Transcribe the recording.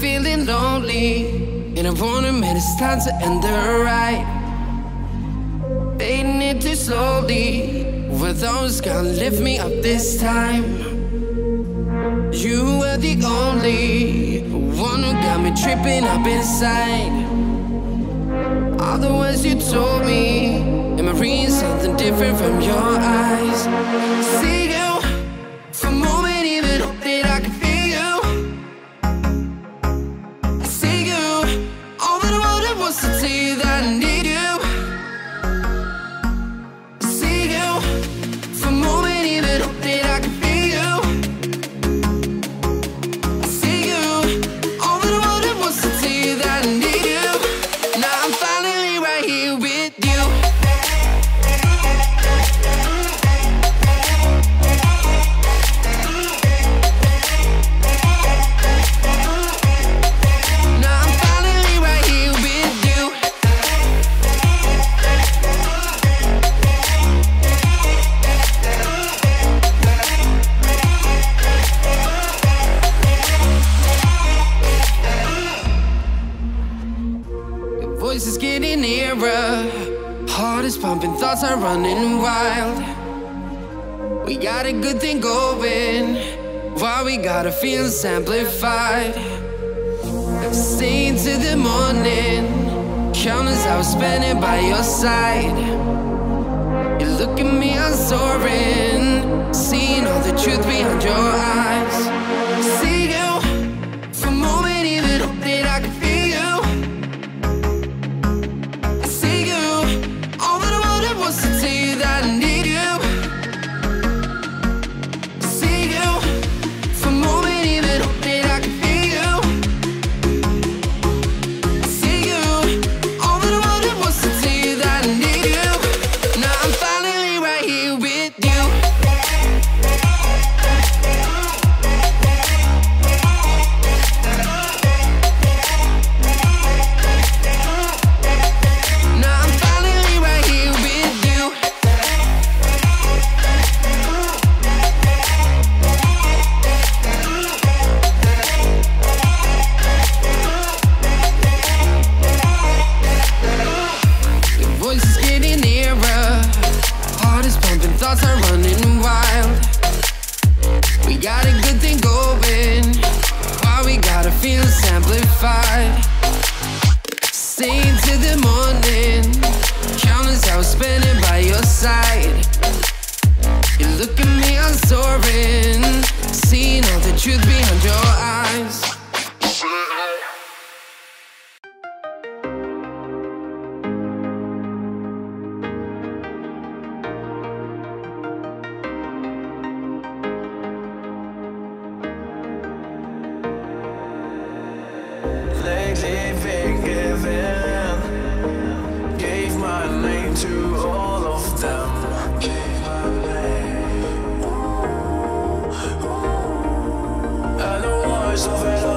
Feeling lonely, and I wanna admit it's time to end the ride. Fading it too slowly, were those gonna lift me up this time? You were the only one who got me tripping up inside. All the words you told me, am I reading something different from your eyes? See you for a moment, even though that I could feel. Voice is getting nearer, heart is pumping, thoughts are running wild. We got a good thing going, while we got our feelings amplified. Staying till the morning, countless hours spending by your side. You look at me, I'm soaring, seeing all the truth behind your eyes. See you. Thoughts are running wild. We got a good thing going, while we got our feelings amplified. Staying till the morning, countless hours spending by your side. You look at me, I'm soaring, seeing all the truth behind your eyes. Living, giving, gave my name to all of them. Gave my name. Ooh, ooh. And the words of it all.